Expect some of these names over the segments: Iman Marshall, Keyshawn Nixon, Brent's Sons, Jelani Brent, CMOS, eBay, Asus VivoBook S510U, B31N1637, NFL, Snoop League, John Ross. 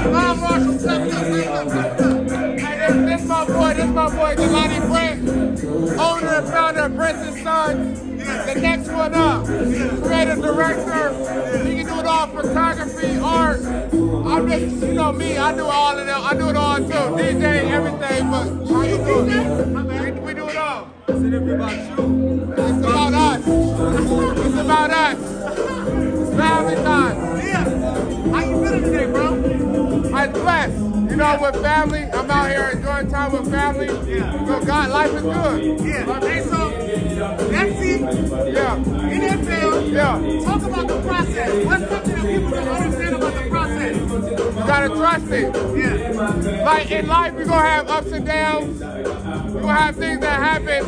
Iman Marshall stepped up, and this my boy, Jelani Brent, owner and founder of Brent's Sons, the next one up, creative director. He can do it all, photography, art. I'm just, you know me, I do all of them. I do it all too, DJ, everything, but how you doing? We do it all. It's about you. It's about us. It's about us. It's Valentine's. Yeah. How you feeling today, bro? I'm blessed. You know, with family, I'm out here enjoying time with family. Yeah. So God, life is good. Yeah. Hey, so that's it. Yeah. NFL. Yeah. Talk about the process. What's something that people don't understand about the process? You gotta trust it. Yeah. Like in life, you're gonna have ups and downs. You're gonna have things that happen.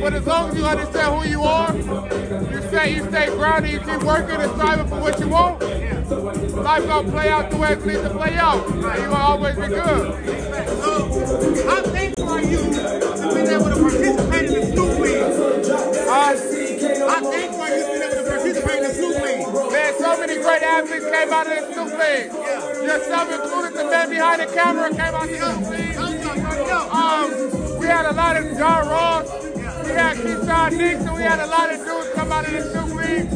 But as long as you understand who you are, you stay grounded, you keep working and striving for what you want. Life gonna play out the way it needs to play out. And you're gonna always be good. So, how thankful are you to be able to participate in the Snoop League? How thankful are you to be able to participate in the Snoop League? Man, so many great athletes came out of the Snoop League. Yeah. Yourself included, the man behind the camera came out of the Snoop League. We had a lot of John Ross. We had Keyshawn Nixon, we had a lot of dudes come out of the Snoop League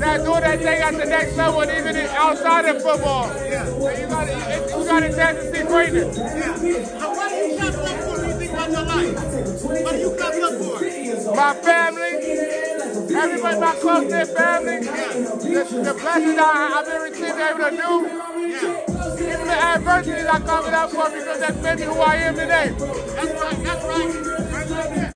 that do that thing at the next level, and even outside of football. Yeah. You got a chance to see greatness. Yeah. So what are you coming up for when you think about your life? What are you coming up for? My family, everybody, my close-knit family, the blessings I've been receiving, able to do, even the adversities I'm coming up for, because that's maybe who I am today. That's right, that's right.